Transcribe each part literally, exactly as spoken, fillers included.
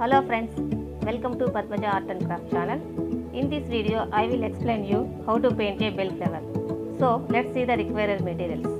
Hello friends, welcome to Padmaja Art and Craft channel. In this video I will explain you how to paint a bellflower. So let's see the required materials.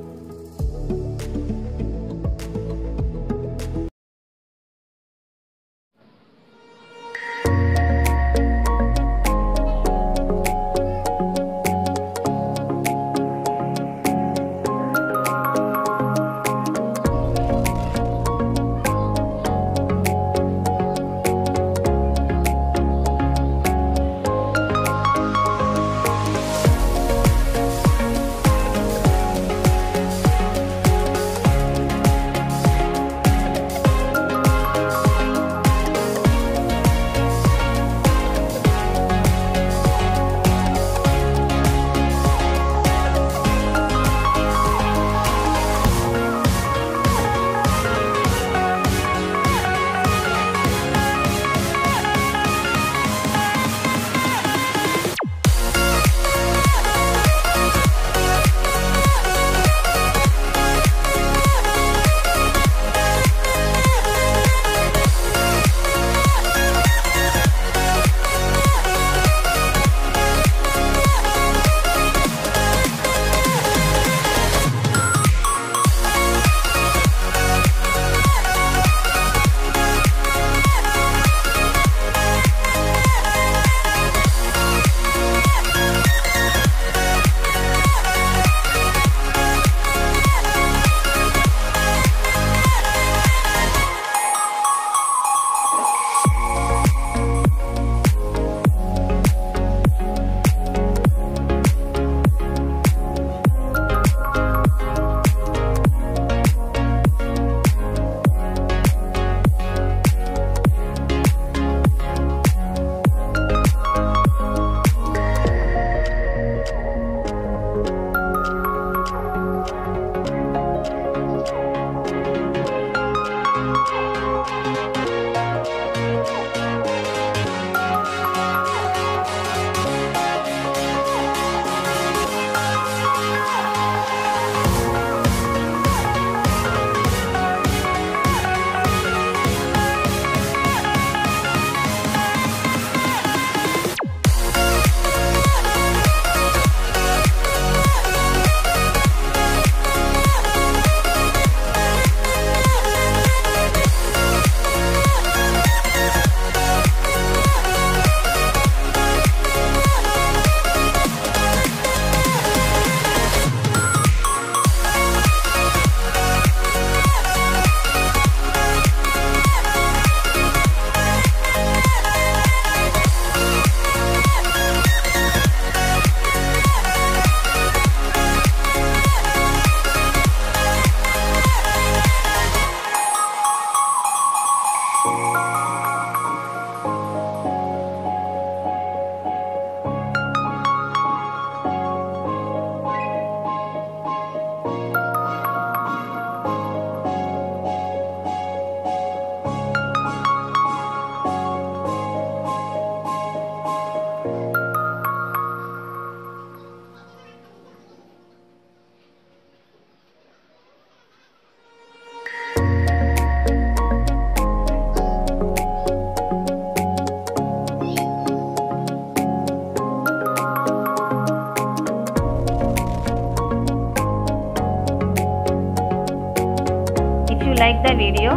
If you like the video,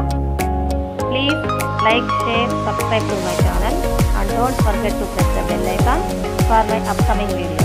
please like, share, subscribe to my channel and don't forget to press the bell icon for my upcoming videos.